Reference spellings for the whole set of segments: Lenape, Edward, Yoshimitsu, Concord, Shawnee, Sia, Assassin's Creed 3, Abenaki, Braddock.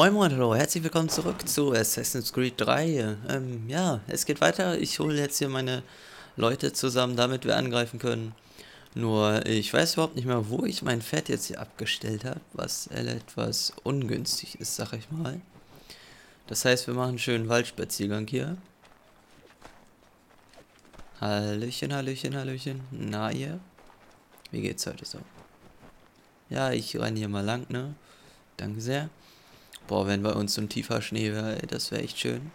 Moin Moin, hallo, herzlich willkommen zurück zu Assassin's Creed 3. Ja, es geht weiter. Ich hole jetzt hier meine Leute zusammen, damit wir angreifen können. Nur, ich weiß überhaupt nicht mehr, wo ich mein Pferd jetzt hier abgestellt habe, was etwas ungünstig ist, sag ich mal. Das heißt, wir machen einen schönen Waldspaziergang hier. Hallöchen, Hallöchen, Hallöchen. Na ihr? Wie geht's heute so? Ja, ich renne hier mal lang, ne? Danke sehr. Boah, wenn bei uns so ein tiefer Schnee wäre, das wäre echt schön.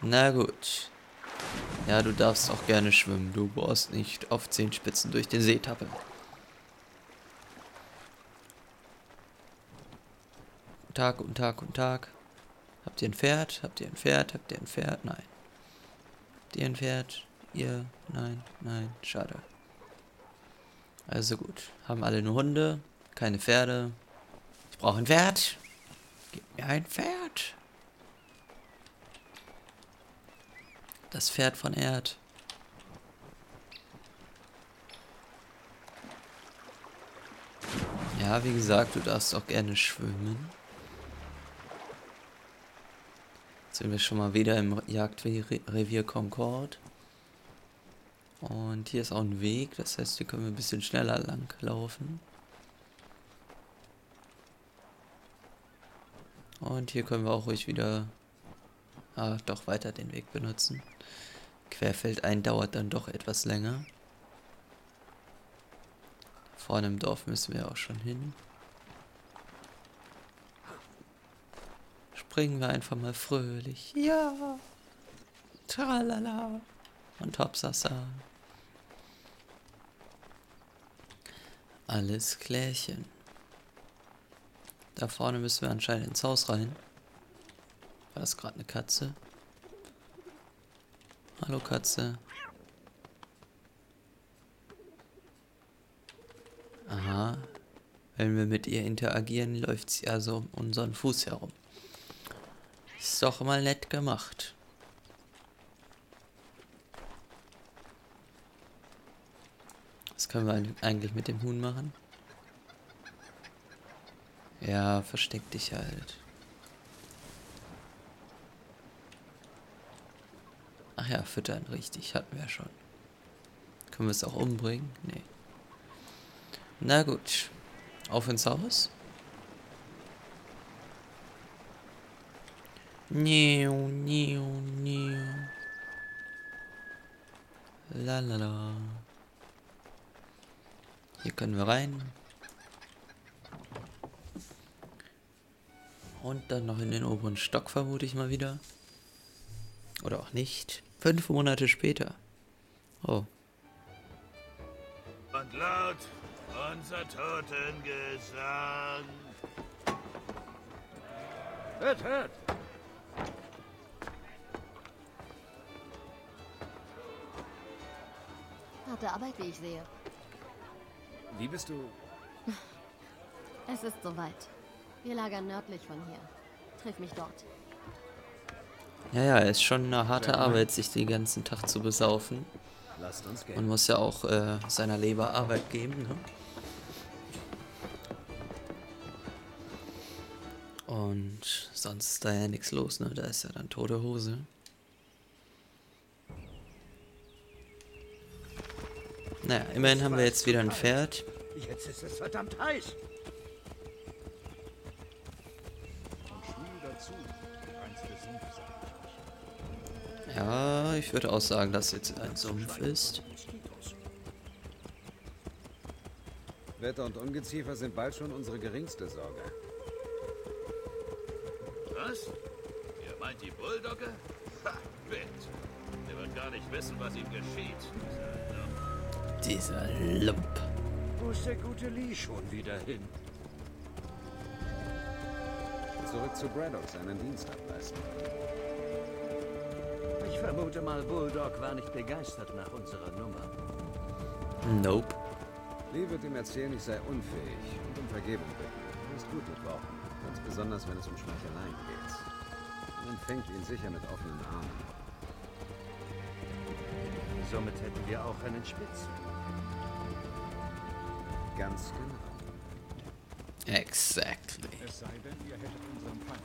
Na gut. Ja, du darfst auch gerne schwimmen. Du brauchst nicht auf 10 Spitzen durch den See tappen. Guten Tag, guten Tag, guten Tag. Habt ihr ein Pferd? Habt ihr ein Pferd? Habt ihr ein Pferd? Nein. Habt ihr ein Pferd? Ihr? Nein, nein. Schade. Also gut. Haben alle nur Hunde, keine Pferde. Ich brauche ein Pferd. Gib mir ein Pferd. Das Pferd von Erd. Ja, wie gesagt, du darfst auch gerne schwimmen. Jetzt sind wir schon mal wieder im Jagdrevier Concord. Und hier ist auch ein Weg, das heißt, hier können wir ein bisschen schneller lang laufen. Und hier können wir auch ruhig wieder doch weiter den Weg benutzen. Querfeld ein dauert dann doch etwas länger. Vorne im Dorf müssen wir auch schon hin. Springen wir einfach mal fröhlich. Ja! Tralala! Und Hopsasa! Alles klärchen. Da vorne müssen wir anscheinend ins Haus rein. War das gerade eine Katze? Hallo Katze. Aha. Wenn wir mit ihr interagieren, läuft sie also um unseren Fuß herum. Ist doch mal nett gemacht. Was können wir eigentlich mit dem Huhn machen? Ja, versteck dich halt. Ach ja, füttern, richtig, hatten wir ja schon. Können wir es auch umbringen? Nee. Na gut, auf ins Haus. Niu, niu, niu. Lalala. Hier können wir rein. Und dann noch in den oberen Stock, vermute ich mal wieder. Oder auch nicht. 5 Monate später. Oh. Und laut unser Totengesang. Hört, hört! Harte Arbeit, wie ich sehe. Wie bist du? Es ist soweit. Wir lagern nördlich von hier. Triff mich dort. Ja, ist schon eine harte Arbeit, sich den ganzen Tag zu besaufen. Man muss ja auch seiner Leber Arbeit geben, ne? Und sonst ist da ja nichts los, ne? Da ist ja dann tote Hose. Naja, immerhin haben wir jetzt wieder ein Pferd. Jetzt ist es verdammt heiß! Ja, ich würde auch sagen, dass jetzt ein Sumpf ist. Wetter und Ungeziefer sind bald schon unsere geringste Sorge. Was? Ihr meint die Bulldogge? Ha, wild. Der wird gar nicht wissen, was ihm geschieht. Dieser Lump. Wo ist der gute Lee schon wieder hin? Zurück zu Braddock seinen Dienst ableisten. Ich vermute mal, Bulldog war nicht begeistert nach unserer Nummer. Nope. Lee wird ihm erzählen, ich sei unfähig und um Vergebung bitten. Er ist gut gebrochen, ganz besonders, wenn es um Schmeicheleien geht. Man fängt ihn sicher mit offenen Armen. Somit hätten wir auch einen Spitz. Ganz genau. Exactly. Es sei denn, ihr hättet unseren Feind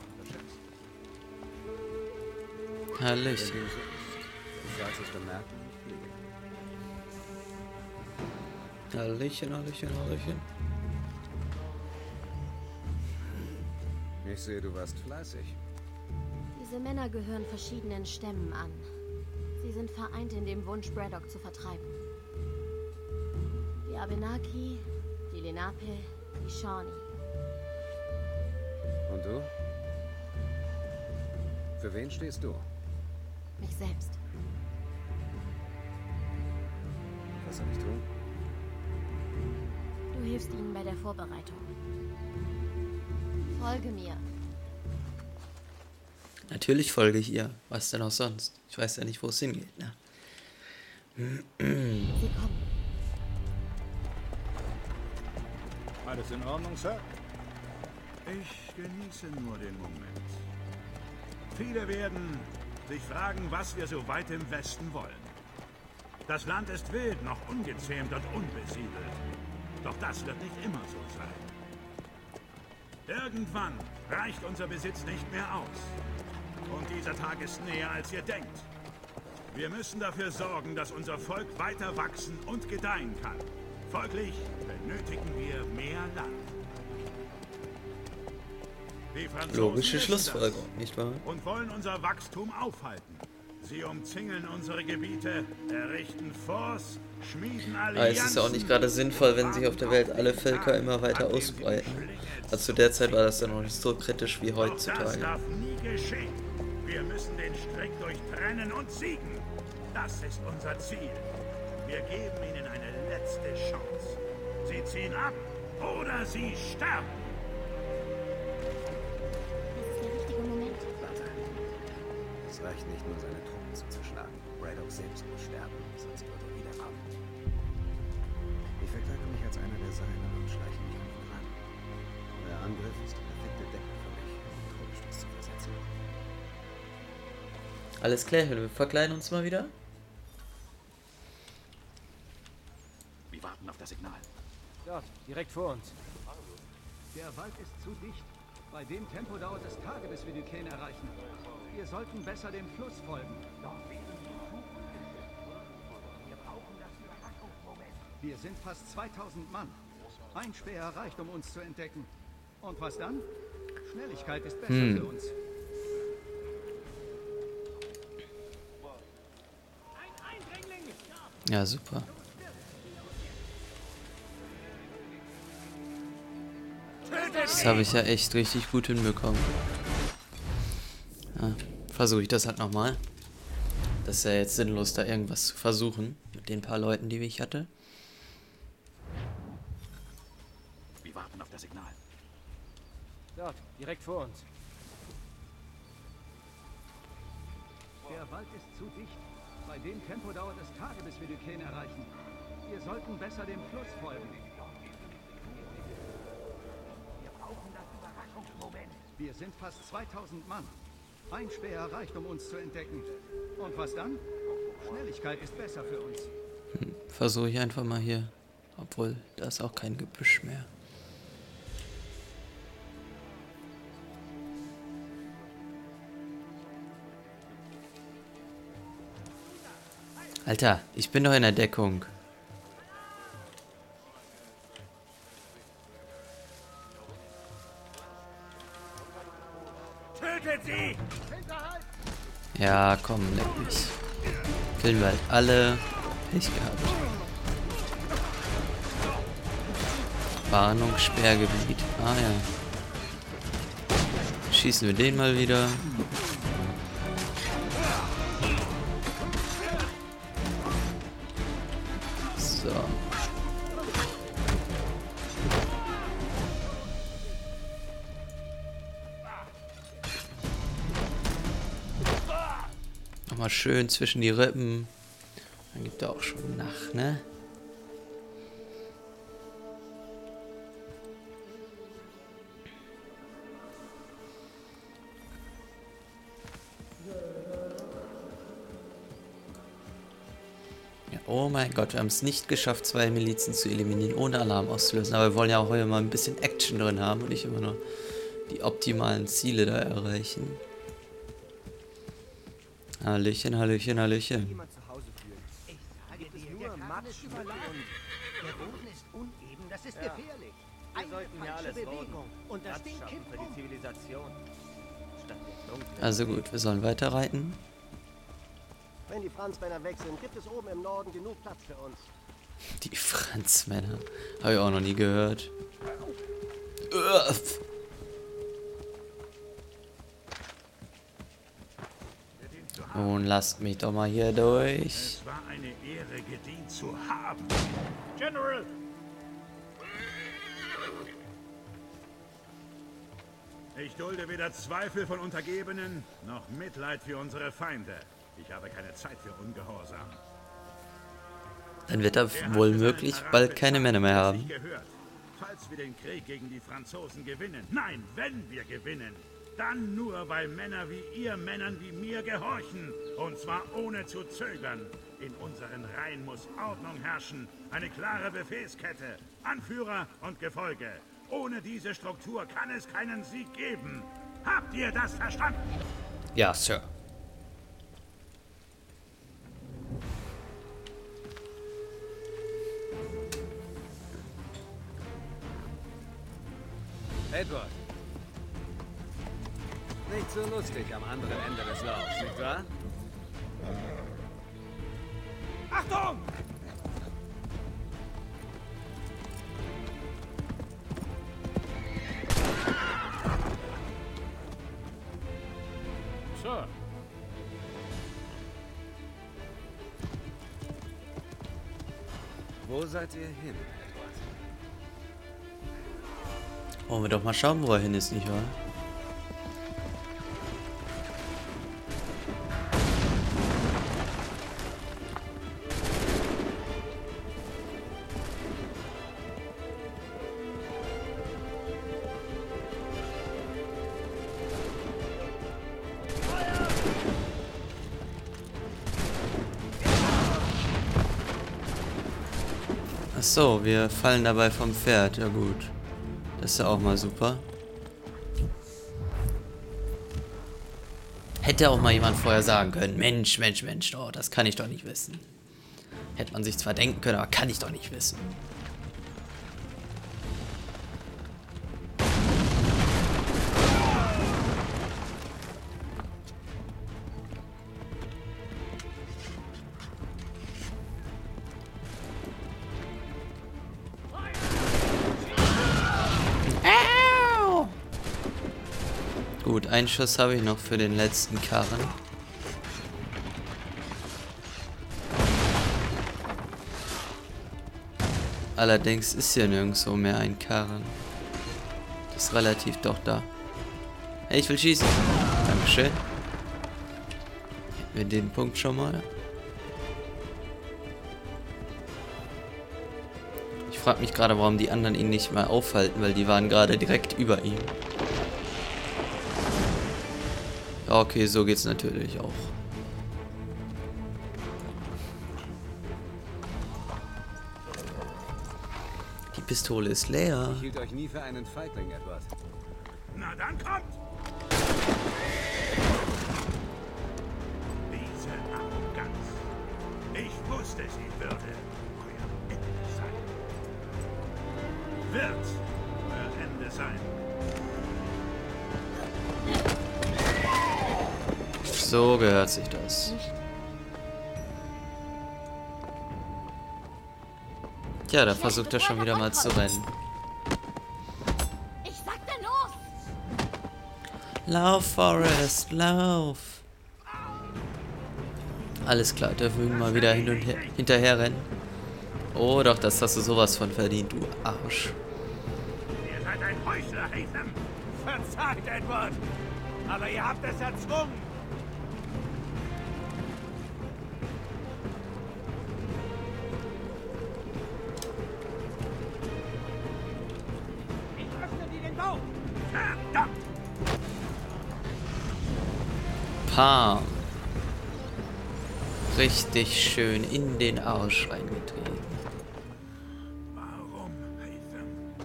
unterschätzt. Hallöchen. Du sollst es bemerken. Hallöchen, hallöchen, hallöchen. Ich sehe, du warst fleißig. Diese Männer gehören verschiedenen Stämmen an. Sie sind vereint in dem Wunsch, Braddock zu vertreiben. Die Abenaki, die Lenape, die Shawnee. Und du? Für wen stehst du? Mich selbst. Was soll ich tun? Du hilfst ihnen bei der Vorbereitung. Folge mir. Natürlich folge ich ihr. Was denn auch sonst? Ich weiß ja nicht, wo es hingeht, ne? Sie kommen. Alles in Ordnung, Sir? Ich genieße nur den Moment. Viele werden sich fragen, was wir so weit im Westen wollen. Das Land ist wild, noch ungezähmt und unbesiedelt. Doch das wird nicht immer so sein. Irgendwann reicht unser Besitz nicht mehr aus. Und dieser Tag ist näher, als ihr denkt. Wir müssen dafür sorgen, dass unser Volk weiter wachsen und gedeihen kann. Folglich benötigen wir mehr Land. Logische Schlussfolgerung, nicht wahr? Und wollen unser Wachstum aufhalten. Sie umzingeln unsere Gebiete, errichten Forts, schmieden Allianzen. Aber es ist ja auch nicht gerade sinnvoll, wenn sich auf der Welt alle Völker immer weiter ausbreiten. Also zu der Zeit war das ja noch nicht so kritisch wie heutzutage. Das darf nie geschehen. Wir müssen den Strick durchtrennen und siegen. Das ist unser Ziel. Wir geben ihnen eine letzte Chance. Sie ziehen ab oder sie sterben. Das ist der richtige Moment. Warte. Es reicht nicht nur, seine Truppen zu zerschlagen. Braddock selbst muss sterben, sonst wird er wieder ab. Ich verkleide mich als einer der Seinen und schleiche mich an ihn ran. Der Angriff ist die perfekte Deckung für mich, um den Todesstoß zu versetzen. Alles klar, wir verkleiden uns mal wieder. Signal. Dort, direkt vor uns. Der Wald ist zu dicht. Bei dem Tempo dauert es Tage, bis wir die Kähne erreichen. Wir sollten besser dem Fluss folgen. Wir sind fast 2000 Mann. Ein Speer reicht, um uns zu entdecken. Und was dann? Schnelligkeit ist besser für uns. Ja, super. Das habe ich ja echt richtig gut hinbekommen. Ja, versuche ich das halt nochmal. Das ist ja jetzt sinnlos, da irgendwas zu versuchen. Mit den paar Leuten, die ich hatte. Wir warten auf das Signal. Dort, direkt vor uns. Der Wald ist zu dicht. Bei dem Tempo dauert es Tage, bis wir die Kähne erreichen. Wir sollten besser dem Fluss folgen. Wir sind fast 2000 Mann. Ein Speer reicht, um uns zu entdecken. Und was dann? Schnelligkeit ist besser für uns. Versuche ich einfach mal hier. Obwohl, da ist auch kein Gebüsch mehr. Alter, ich bin doch in der Deckung. Ja, komm, leck mich. Killen wir halt alle. Pech gehabt. Warnung, Sperrgebiet. Ah ja. Schießen wir den mal wieder. So. Mal schön zwischen die Rippen. Dann gibt er auch schon nach, ne? Ja, Oh mein Gott, wir haben es nicht geschafft, 2 Milizen zu eliminieren, ohne Alarm auszulösen. Aber wir wollen ja auch heute mal ein bisschen Action drin haben und nicht immer nur die optimalen Ziele da erreichen. Hallöchen, hallöchen, hallöchen. Das ist gefährlich. Wir sollten ja alles Bewegung und das Ding kippt für die Zivilisation. Also gut, wir sollen weiterreiten. Wenn die Franzmänner wechseln, gibt es oben im Norden genug Platz für uns. Die Franzmänner, habe ich auch noch nie gehört. Uff. Nun lasst mich doch mal hier durch. Es war eine Ehre, gedient zu haben. General. Ich dulde weder Zweifel von Untergebenen, noch Mitleid für unsere Feinde. Ich habe keine Zeit für Ungehorsam. Dann wird er wohl möglich bald keine Männer mehr haben. Falls wir den Krieg gegen die Franzosen gewinnen, nein, wenn wir gewinnen, dann nur, weil Männer wie ihr Männern wie mir gehorchen. Und zwar ohne zu zögern. In unseren Reihen muss Ordnung herrschen, eine klare Befehlskette, Anführer und Gefolge. Ohne diese Struktur kann es keinen Sieg geben. Habt ihr das verstanden? Ja, Sir. Edward. Nicht so lustig am anderen Ende des Laufs, nicht wahr? Achtung! Wo seid ihr hin, Edward? Wollen wir doch mal schauen, wo er hin ist, nicht wahr? So, wir fallen dabei vom Pferd. Ja gut. Das ist ja auch mal super. Hätte auch mal jemand vorher sagen können, Mensch, Mensch, Mensch, oh, das kann ich doch nicht wissen. Hätte man sich zwar denken können, aber kann ich doch nicht wissen. Gut, einen Schuss habe ich noch für den letzten Karren. Allerdings ist hier nirgendwo mehr ein Karren. Das ist relativ doch da. Hey, ich will schießen. Dankeschön. Hätten wir den Punkt schon mal. Ich frage mich gerade, warum die anderen ihn nicht mal aufhalten, weil die waren gerade direkt über ihm. Okay, so geht's natürlich auch. Die Pistole ist leer. Ich hielt euch nie für einen Feigling, Edward. Na dann kommt! Diese Arroganz. Ich wusste, sie würde euer Ende sein. Wird euer Ende sein. So gehört sich das. Tja, da versucht er schon wieder mal zu rennen. Ich sag dann los! Lauf, Forrest, lauf! Alles klar, dürfen wir ihn mal wieder hinterher rennen. Oh doch, das hast du sowas von verdient, du Arsch. Ihr seid ein Heuchler, Hatham. Verzeiht, Edward. Aber ihr habt es erzwungen. Pam. Richtig schön in den Arsch reingetreten. Warum, Ethan?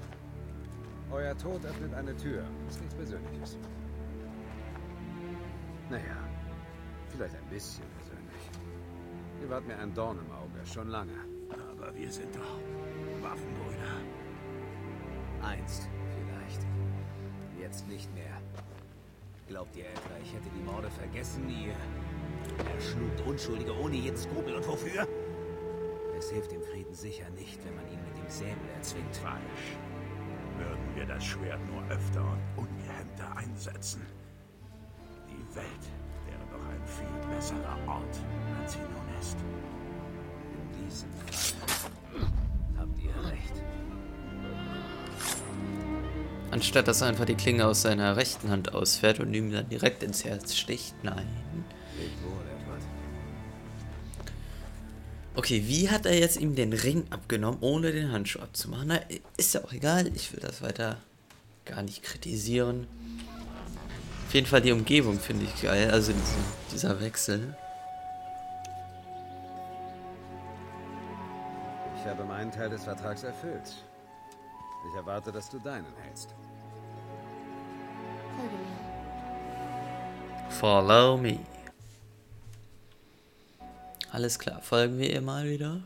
Euer Tod öffnet eine Tür. Ist nichts Persönliches. Naja, vielleicht ein bisschen persönlich. Ihr wart mir ein Dorn im Auge, schon lange. Aber wir sind doch Waffenbrüder. Einst, vielleicht. Jetzt nicht mehr. Glaubt ihr etwa, ich hätte die Morde vergessen, ihr... Er schlug Unschuldige ohne jeden Skrupel. Und wofür? Es hilft dem Frieden sicher nicht, wenn man ihn mit dem Säbel erzwingt. Falsch. Würden wir das Schwert nur öfter und ungehemmter einsetzen. Die Welt wäre doch ein viel besserer Ort, als sie nun ist. In diesem Fall habt ihr recht. Anstatt dass einfach die Klinge aus seiner rechten Hand ausfährt und ihm dann direkt ins Herz sticht, nein. Okay, wie hat er jetzt ihm den Ring abgenommen, ohne den Handschuh abzumachen? Na, ist ja auch egal. Ich will das weiter gar nicht kritisieren. Auf jeden Fall die Umgebung finde ich geil. Also dieser Wechsel. Ich habe meinen Teil des Vertrags erfüllt. Ich erwarte, dass du deinen hältst. Follow me. Alles klar, folgen wir ihr mal wieder.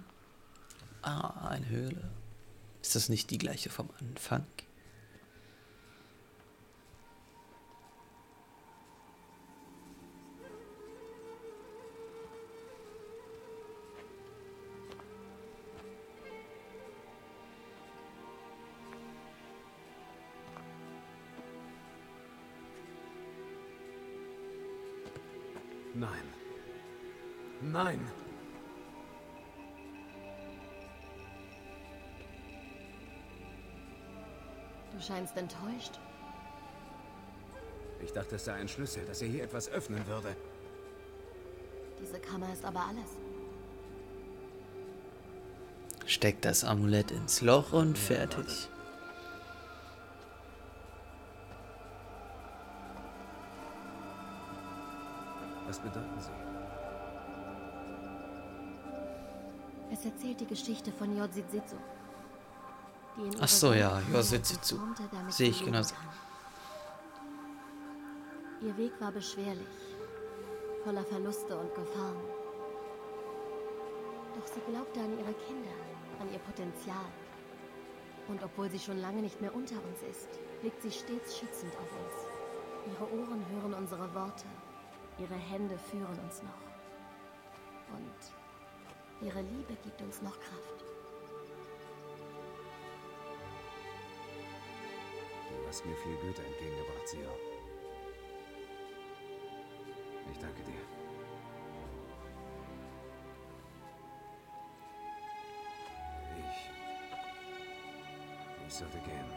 Ah, eine Höhle. Ist das nicht die gleiche vom Anfang? Nein. Nein. Du scheinst enttäuscht. Ich dachte, es sei ein Schlüssel, dass er hier etwas öffnen würde. Diese Kammer ist aber alles. Steckt das Amulett ins Loch und fertig. Was bedeuten sie? Es erzählt die Geschichte von Yoshimitsu. Ach so, ja, Yoshimitsu. Sehe ich genauso. Ihr Weg war beschwerlich, voller Verluste und Gefahren. Doch sie glaubte an ihre Kinder, an ihr Potenzial. Und obwohl sie schon lange nicht mehr unter uns ist, blickt sie stets schützend auf uns. Ihre Ohren hören unsere Worte, ihre Hände führen uns noch. Und... ihre Liebe gibt uns noch Kraft. Du hast mir viel Güte entgegengebracht, Sia. Ich danke dir. Ich sollte gehen.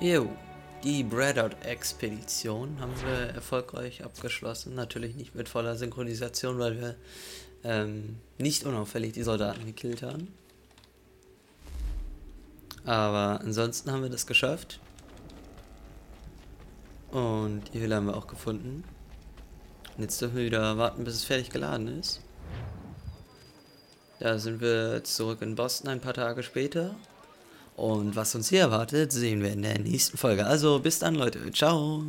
Jo, die Braddock-Expedition haben wir erfolgreich abgeschlossen. Natürlich nicht mit voller Synchronisation, weil wir nicht unauffällig die Soldaten gekillt haben. Aber ansonsten haben wir das geschafft. Und die Höhle haben wir auch gefunden. Und jetzt dürfen wir wieder warten, bis es fertig geladen ist. Da sind wir zurück in Boston ein paar Tage später. Und was uns hier erwartet, sehen wir in der nächsten Folge. Also bis dann, Leute. Ciao.